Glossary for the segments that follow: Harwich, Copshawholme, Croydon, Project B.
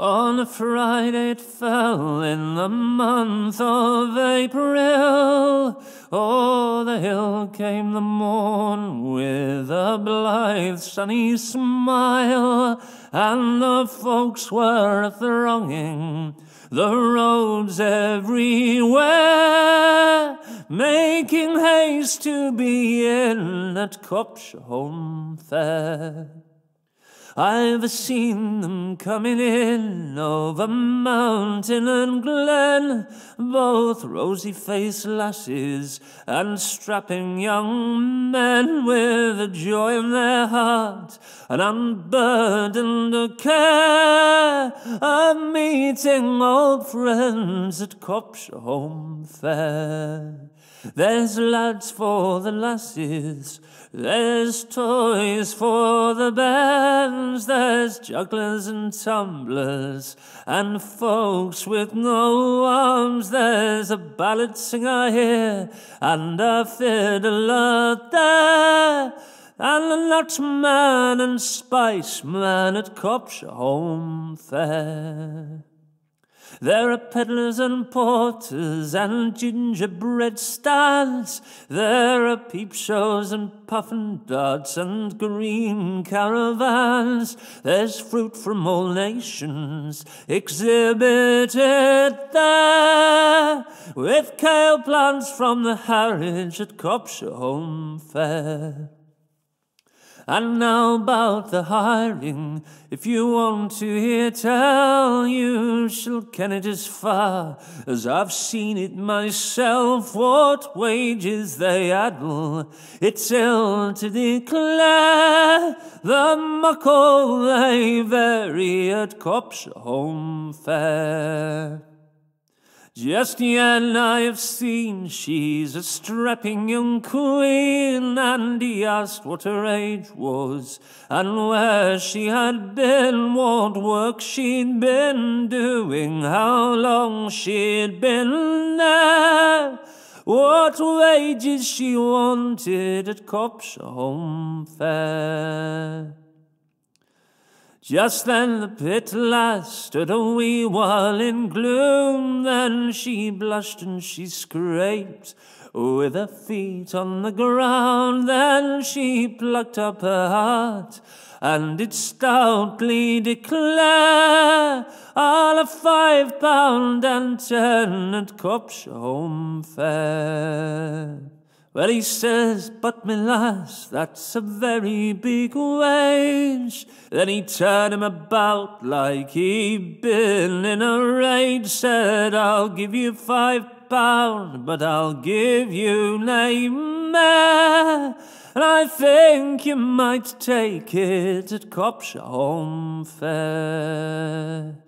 On a Friday it fell in the month of April. O'er the hill came the morn with a blithe sunny smile, and the folks were a-thronging the roads everywhere, making haste to be in at Copshawholme fair. I've seen them coming in over mountain and glen, both rosy-faced lasses and strapping young men, with a joy in their heart and unburdened of care, a meeting old friends at Copshawholme fair. There's lads for the lasses, there's toys for the bairns, there's jugglers and tumblers, and folks with no arms. There's a ballad singer here, and a fiddler there, and a nutman and spiceman at Copshawholme fair. There are peddlers and porters and gingerbread stands. There are peep shows and puff and darts and green caravans. There's fruit from all nations exhibited there, with kale plants from the Harwich at Copshawholme fair. And now about the hiring, if you want to hear tell, you shall ken it as far as I've seen it myself, what wages they addle, it's ill to declare, the muckle they vary at Copshawholme fair. Just yet I have seen she's a strapping young queen, and he asked what her age was and where she had been, what work she'd been doing, how long she'd been there, what wages she wanted at Copshawholme fair. Just then the pit lass stood a wee while in gloom, then she blushed and she scraped with her feet on the ground, then she plucked up her heart and did stoutly declare, I'll a £5 and 10 at Copshawholme fair. Well, he says, but my lass, that's a very big wage. Then he turned him about like he'd been in a rage, said, I'll give you £5, but I'll give you nae mair, and I think you might take it at Copshawholme fair.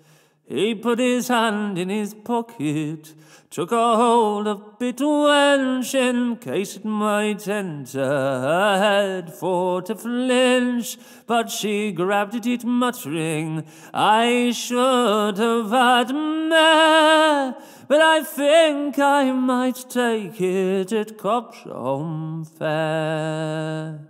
He put his hand in his pocket, took a hold of bit wench, in case it might enter her head for to flinch, but she grabbed at it muttering, I should have had mair, but I think I might take it at Copshawholme fair.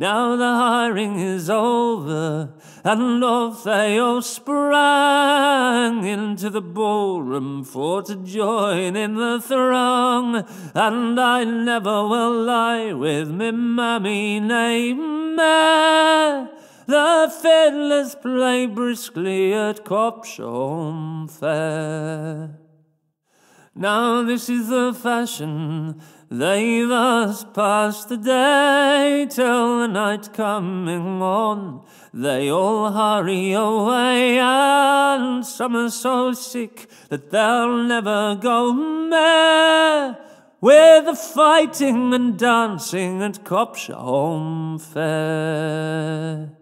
Now the hiring is over, and off they all sprang into the ballroom for to join in the throng. And I never will lie with me mammy, nae mair. The fiddlers play briskly at Copshawholme fair. Now this is the fashion, they thus pass the day till the night coming on. They all hurry away, and some are so sick that they'll never go mair, with the fighting and dancing at Copshawholme fair.